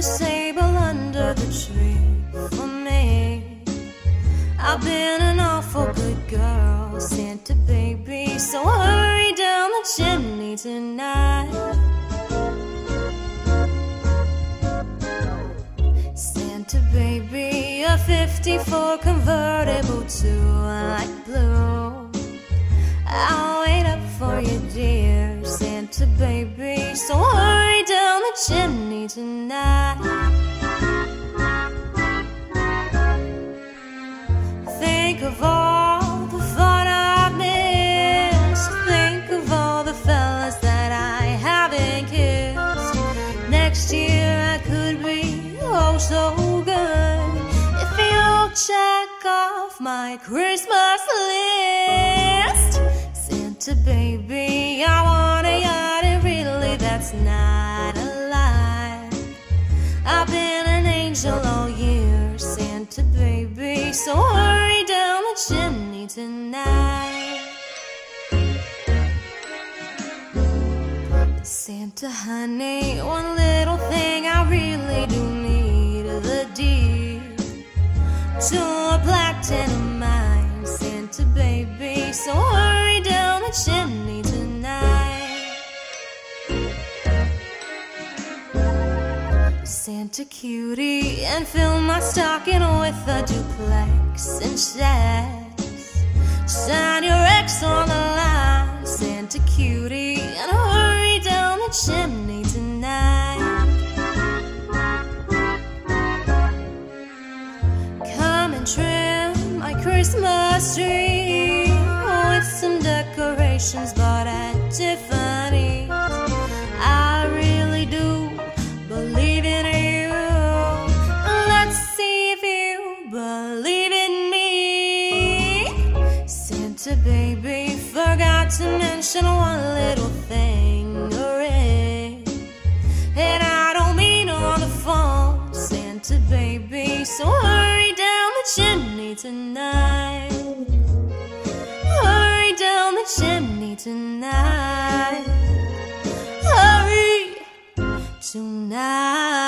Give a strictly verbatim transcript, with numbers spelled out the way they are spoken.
a sable under the tree for me. I've been an awful good girl, Santa baby, so hurry down the chimney tonight. Santa baby, a fifty-four convertible to light blue. I'll wait up for you, dear Santa baby, so hurry down the chimney tonight. Think of all the fun I've missed. Think of all the fellas that I haven't kissed. Next year I could be oh so good if you'll check off my Christmas list. Santa baby, I want a yacht, and really that's not a lie. I've been an angel all year, Santa baby, so hurry down the chimney tonight. Santa honey, one little thing I really do need, the deed to a platinum mine, Santa baby, so hurry down chimney tonight. Santa cutie, and fill my stocking with a duplex and shacks. Sign your ex on the line, Santa cutie, and hurry down the chimney tonight. Come and trim my Christmas tree with some decorations bought at Tiffany. I really do believe in you. Let's see if you believe in me. Santa baby, forgot to mention one little thing, a ring. And I don't mean on the phone, Santa baby, so hurry down the chimney tonight. Chimney tonight, hurry tonight.